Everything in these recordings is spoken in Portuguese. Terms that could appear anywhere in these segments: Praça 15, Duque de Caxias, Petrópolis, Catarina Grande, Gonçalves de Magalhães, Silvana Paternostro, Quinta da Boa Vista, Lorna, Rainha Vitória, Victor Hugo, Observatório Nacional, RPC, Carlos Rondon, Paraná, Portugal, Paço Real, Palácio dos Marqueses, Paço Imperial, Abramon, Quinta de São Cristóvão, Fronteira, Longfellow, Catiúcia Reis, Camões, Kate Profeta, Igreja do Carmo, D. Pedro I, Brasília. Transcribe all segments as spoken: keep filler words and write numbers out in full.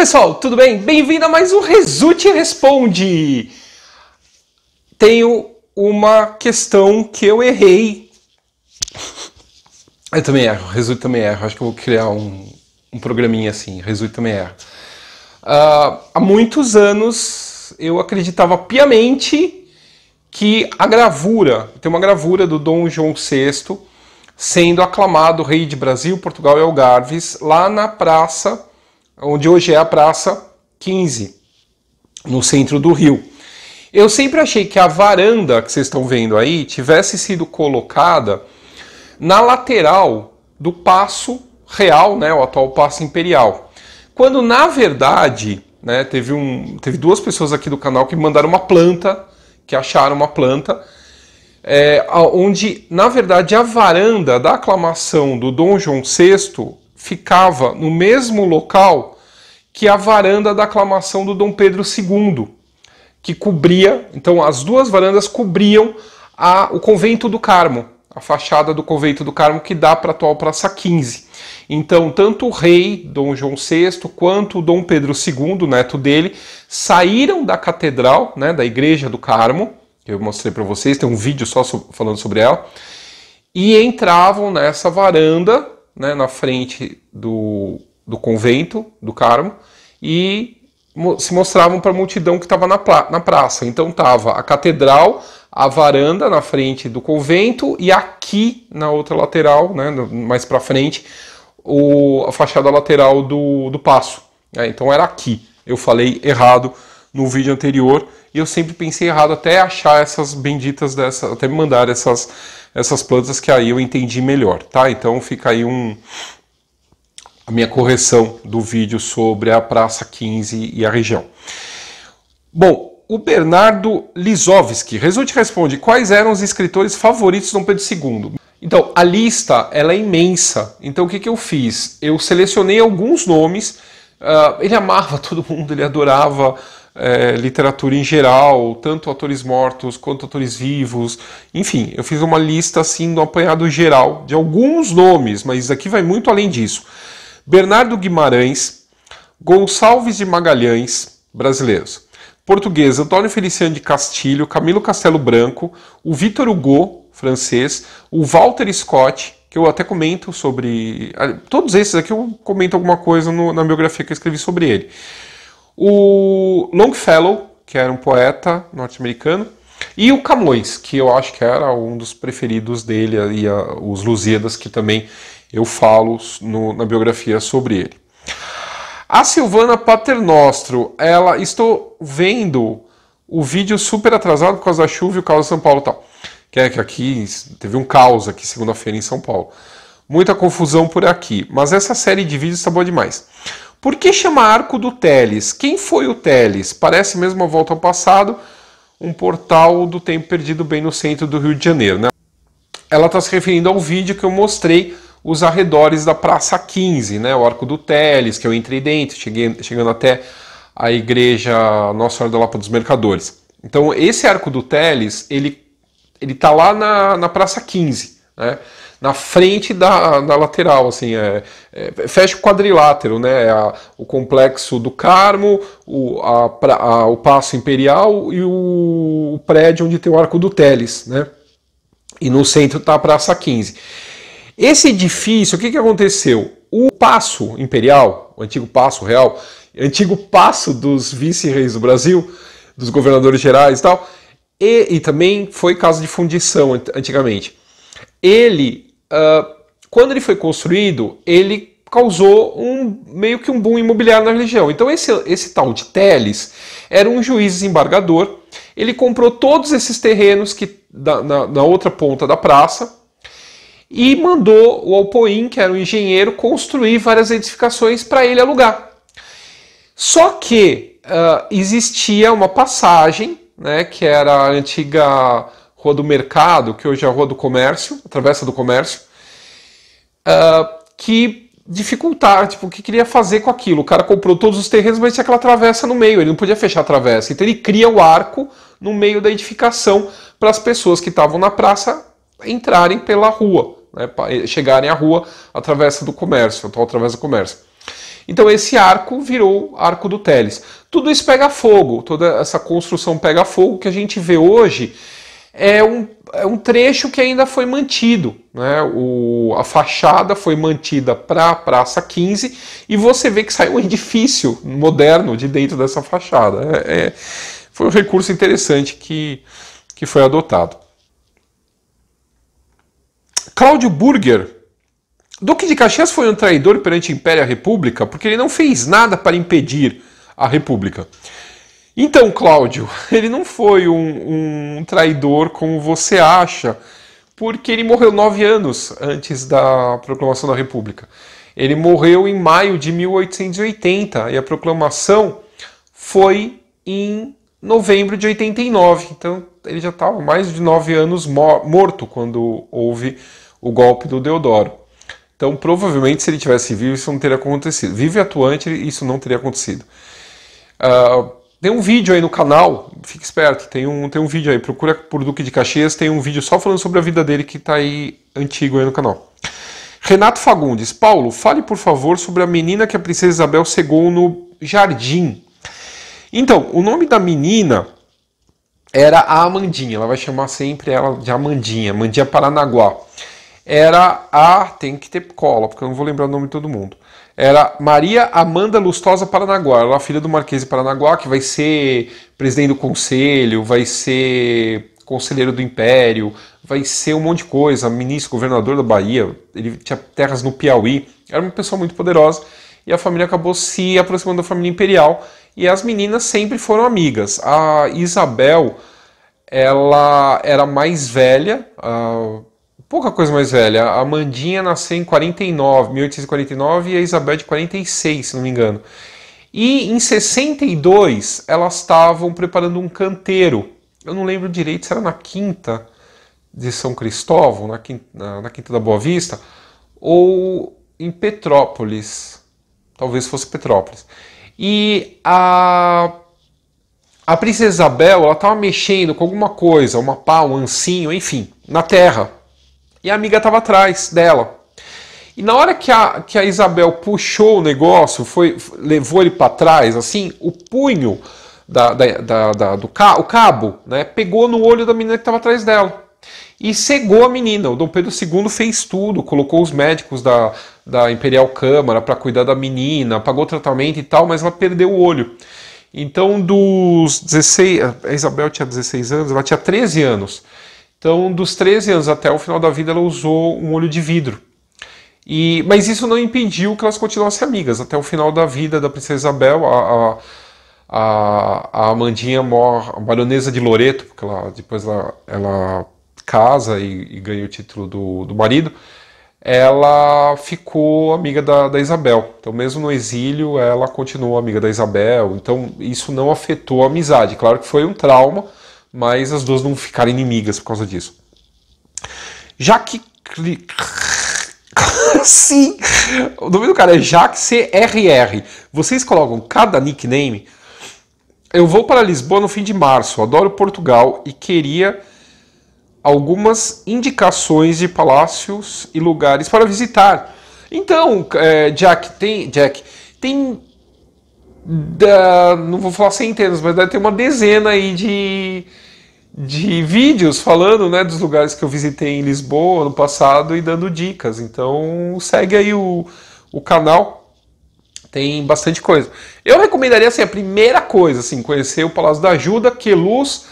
pessoal, tudo bem? Bem-vindo a mais um Resulte Responde! Tenho uma questão que eu errei. Eu também erro, Resulte também erro. Acho que eu vou criar um, um programinha assim, Resulte também erro. Uh, há muitos anos eu acreditava piamente que a gravura, tem uma gravura do Dom João sexto sendo aclamado rei de Brasil, Portugal e Algarves, lá na praça onde hoje é a Praça quinze, no centro do Rio. Eu sempre achei que a varanda que vocês estão vendo aí tivesse sido colocada na lateral do Paço Real, né, o atual Paço Imperial. Quando, na verdade, né, teve, um, teve duas pessoas aqui do canal que mandaram uma planta, que acharam uma planta, é, onde, na verdade, a varanda da aclamação do Dom João sexto ficava no mesmo local que a varanda da aclamação do Dom Pedro segundo, que cobria, então as duas varandas cobriam a, o Convento do Carmo, a fachada do Convento do Carmo que dá para a atual Praça quinze. Então, tanto o rei Dom João sexto quanto o Dom Pedro segundo, neto dele, saíram da catedral, né, da Igreja do Carmo, que eu mostrei para vocês, tem um vídeo só sobre, falando sobre ela, e entravam nessa varanda, né, na frente do, do Convento do Carmo, e mo se mostravam para a multidão que estava na, na praça. Então estava a catedral, a varanda na frente do convento, e aqui na outra lateral, né, no, mais para frente, o, a fachada lateral do, do paço. É, então era aqui. Eu falei errado no vídeo anterior, e eu sempre pensei errado até achar essas benditas, dessa, até me mandar essas, essas plantas que aí eu entendi melhor, tá? Então fica aí um, a minha correção do vídeo sobre a Praça quinze e a região. Bom, o Bernardo Lisovski, Resulte Responde, quais eram os escritores favoritos de Dom Pedro segundo? Então, a lista ela é imensa, então o que, que eu fiz? Eu selecionei alguns nomes, uh, ele amava todo mundo, ele adorava... É, literatura em geral, tanto atores mortos quanto atores vivos, enfim, eu fiz uma lista assim do apanhado geral de alguns nomes, mas isso aqui vai muito além disso. Bernardo Guimarães, Gonçalves de Magalhães, brasileiros, português, Antônio Feliciano de Castilho, Camilo Castelo Branco, o Victor Hugo, francês, o Walter Scott, que eu até comento sobre, todos esses aqui eu comento alguma coisa no, na biografia que eu escrevi sobre ele. O Longfellow, que era um poeta norte-americano, e o Camões, que eu acho que era um dos preferidos dele, e a, os Lusíadas, que também eu falo no, na biografia sobre ele. A Silvana Paternostro, ela, estou vendo o vídeo super atrasado por causa da chuva e o caos de São Paulo e tal, que é que aqui teve um caos aqui segunda-feira em São Paulo. Muita confusão por aqui, mas essa série de vídeos tá boa demais. Por que chama Arco do Teles? Quem foi o Teles? Parece mesmo a volta ao passado, um portal do tempo perdido bem no centro do Rio de Janeiro, né? Ela está se referindo ao vídeo que eu mostrei, os arredores da Praça quinze, né? O Arco do Teles, que eu entrei dentro, cheguei, chegando até a Igreja Nossa Senhora da Lapa dos Mercadores. Então, esse Arco do Teles, ele está lá na, na Praça quinze, né? Na frente da, da lateral, assim, é, é, fecha o quadrilátero, né, a, o complexo do Carmo, o, a, a, o Paço Imperial e o, o prédio onde tem o Arco do Teles, né, e no centro está a Praça quinze. Esse edifício, o que, que aconteceu? O Paço Imperial, o antigo Paço Real, antigo Paço dos vice-reis do Brasil, dos governadores gerais e tal, e, e também foi caso de fundição antigamente. Ele... Uh, quando ele foi construído, ele causou um, meio que um boom imobiliário na região. Então esse, esse tal de Teles era um juiz desembargador, ele comprou todos esses terrenos que, da, na, na outra ponta da praça e mandou o Alpoim, que era um engenheiro, construir várias edificações para ele alugar. Só que uh, existia uma passagem, né, que era a antiga... Rua do Mercado, que hoje é a Rua do Comércio, a Travessa do Comércio, uh, que dificultava, tipo, o que queria fazer com aquilo? O cara comprou todos os terrenos, mas tinha aquela travessa no meio, ele não podia fechar a travessa. Então ele cria o arco no meio da edificação para as pessoas que estavam na praça entrarem pela rua, né, chegarem à rua, a Travessa do Comércio, a atual Travessa do Comércio. Então esse arco virou Arco do Teles. Tudo isso pega fogo, toda essa construção pega fogo. O que a gente vê hoje é um, é um trecho que ainda foi mantido, né? O, a fachada foi mantida para a Praça quinze e você vê que saiu um edifício moderno de dentro dessa fachada. É, é, foi um recurso interessante que, que foi adotado. Cláudio Burger. Duque de Caxias foi um traidor perante o Império e a República porque ele não fez nada para impedir a República. Então, Cláudio, ele não foi um, um traidor como você acha, porque ele morreu nove anos antes da proclamação da República. Ele morreu em maio de mil oitocentos e oitenta e a proclamação foi em novembro de oitenta e nove. Então, ele já estava mais de nove anos morto quando houve o golpe do Deodoro. Então, provavelmente, se ele tivesse vivo, isso não teria acontecido. Vivo e atuante, isso não teria acontecido. Uh, tem um vídeo aí no canal, fique esperto, tem um, tem um vídeo aí, procura por Duque de Caxias, tem um vídeo só falando sobre a vida dele que está aí, antigo aí no canal. Renato Fagundes. Paulo, fale por favor sobre a menina que a princesa Isabel cegou no jardim. Então, o nome da menina era a Amandinha, ela vai chamar sempre ela de Amandinha, Amandinha Paranaguá. Era a, tem que ter cola, porque eu não vou lembrar o nome de todo mundo, era Maria Amanda Lustosa Paranaguá, ela é filha do Marquês de Paranaguá, que vai ser presidente do conselho, vai ser conselheiro do Império, vai ser um monte de coisa, ministro, governador da Bahia, ele tinha terras no Piauí, era uma pessoa muito poderosa, e a família acabou se aproximando da família imperial, e as meninas sempre foram amigas. A Isabel, ela era mais velha, a pouca coisa mais velha. A Amandinha nasceu em quarenta e nove, mil oitocentos e quarenta e nove, e a Isabel de quarenta e seis, se não me engano. E em sessenta e dois, elas estavam preparando um canteiro. Eu não lembro direito se era na Quinta de São Cristóvão, na Quinta, na, na Quinta da Boa Vista, ou em Petrópolis. Talvez fosse Petrópolis. E a... A princesa Isabel, ela estava mexendo com alguma coisa, uma pá, um ancinho, enfim, na terra. E a amiga estava atrás dela. E na hora que a, que a Isabel puxou o negócio, foi, levou ele para trás, assim, o punho da, da, da, da, do ca, o cabo, né, pegou no olho da menina que estava atrás dela. E cegou a menina. O Dom Pedro segundo fez tudo, colocou os médicos da, da Imperial Câmara para cuidar da menina, pagou tratamento e tal, mas ela perdeu o olho. Então, dos dezesseis... A Isabel tinha dezesseis anos, ela tinha treze anos. Então, dos treze anos até o final da vida, ela usou um olho de vidro. E, mas isso não impediu que elas continuassem amigas. Até o final da vida da princesa Isabel, a, a, a Amandinha morre, a baronesa de Loreto, porque ela, depois ela, ela casa e, e ganha o título do, do marido, ela ficou amiga da, da Isabel. Então, mesmo no exílio, ela continuou amiga da Isabel. Então, isso não afetou a amizade. Claro que foi um trauma, mas as duas não ficaram inimigas por causa disso. Jaque... Sim! O nome do cara é Jaque C R R. Vocês colocam cada nickname. Eu vou para Lisboa no fim de março. Adoro Portugal e queria algumas indicações de palácios e lugares para visitar. Então, é, Jack, tem... Jack, tem... Da, não vou falar centenas, mas deve ter uma dezena aí de, de vídeos falando, né, dos lugares que eu visitei em Lisboa no passado e dando dicas. Então segue aí o, o canal, tem bastante coisa. Eu recomendaria assim, a primeira coisa, assim, conhecer o Palácio da Ajuda, Queluz,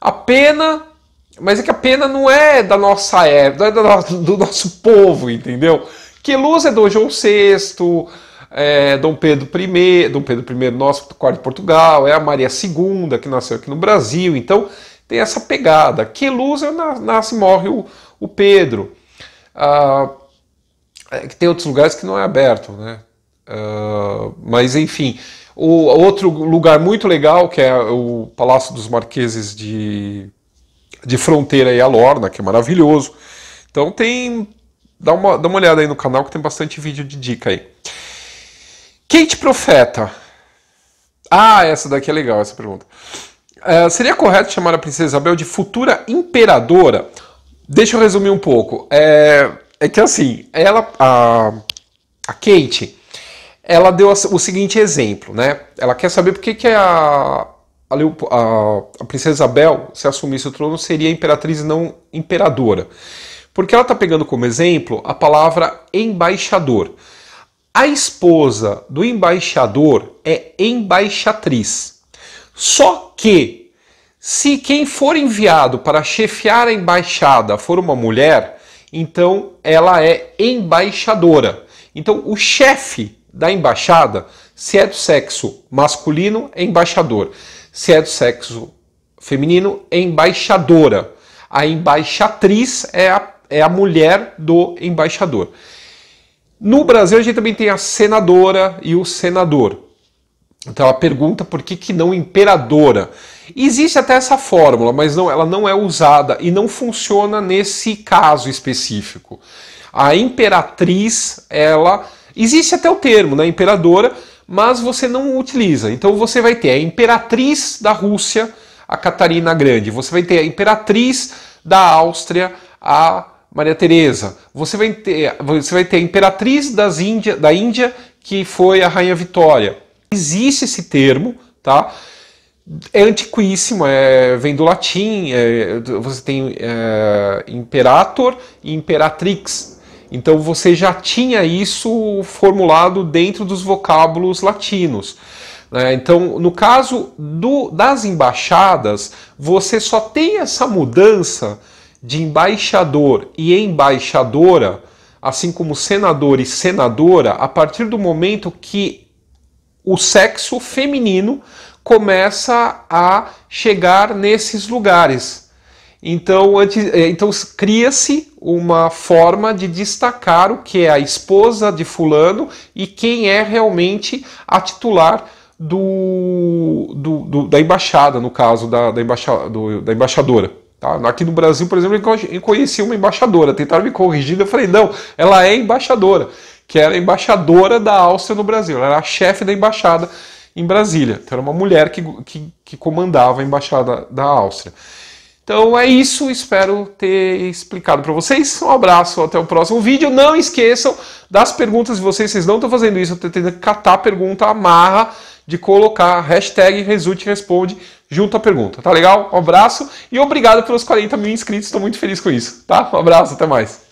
a Pena, mas é que a Pena não é da nossa época, não é do, do nosso povo, entendeu? Queluz é Dom João sexto, é Dom Pedro primeiro, Dom Pedro I, nosso quarto de Portugal, é a Maria segunda, que nasceu aqui no Brasil, então tem essa pegada. Queluz nasce e morre o, o Pedro. Ah, tem outros lugares que não é aberto, né? Ah, mas enfim, o outro lugar muito legal, que é o Palácio dos Marqueses de, de Fronteira e a Lorna, que é maravilhoso. Então tem, dá uma, dá uma olhada aí no canal que tem bastante vídeo de dica aí. Kate Profeta. Ah, essa daqui é legal, essa pergunta. Uh, seria correto chamar a princesa Isabel de futura imperadora? Deixa eu resumir um pouco. É, é que assim, ela, a, a Kate, ela deu o seguinte exemplo, né? Ela quer saber por que que a, a, a, a princesa Isabel, se assumisse o trono, seria imperatriz e não imperadora. Porque ela está pegando como exemplo a palavra embaixador. A esposa do embaixador é embaixatriz. Só que, se quem for enviado para chefiar a embaixada for uma mulher, então ela é embaixadora. Então, o chefe da embaixada, se é do sexo masculino, é embaixador. Se é do sexo feminino, é embaixadora. A embaixatriz é a, é a mulher do embaixador. No Brasil, a gente também tem a senadora e o senador. Então, ela pergunta por que que não imperadora. Existe até essa fórmula, mas não, ela não é usada e não funciona nesse caso específico. A imperatriz, ela... Existe até o termo, né, imperadora, mas você não utiliza. Então, você vai ter a imperatriz da Rússia, a Catarina Grande. Você vai ter a imperatriz da Áustria, a Maria Tereza. Você vai ter, você vai ter a imperatriz das Índia, da Índia, que foi a Rainha Vitória. Existe esse termo, tá? É antiquíssimo, é, vem do latim, é, você tem é, imperator e imperatrix. Então você já tinha isso formulado dentro dos vocábulos latinos. Né? Então, no caso do, das embaixadas, você só tem essa mudança de embaixador e embaixadora, assim como senador e senadora, a partir do momento que o sexo feminino começa a chegar nesses lugares. Então, então cria-se uma forma de destacar o que é a esposa de fulano e quem é realmente a titular do, do, do, da embaixada, no caso da, da, embaixa, do, da embaixadora. Tá? Aqui no Brasil, por exemplo, eu conheci uma embaixadora, tentaram me corrigir, eu falei, não, ela é embaixadora, que era a embaixadora da Áustria no Brasil, ela era a chefe da embaixada em Brasília. Então, era uma mulher que, que, que comandava a embaixada da Áustria. Então é isso, espero ter explicado para vocês. Um abraço, até o próximo vídeo. Não esqueçam das perguntas de vocês, vocês não estão fazendo isso, eu estou tentando catar a pergunta, amarra, de colocar a hashtag Resulte Responde junto à pergunta, tá legal? Um abraço e obrigado pelos quarenta mil inscritos, estou muito feliz com isso, tá? Um abraço, até mais.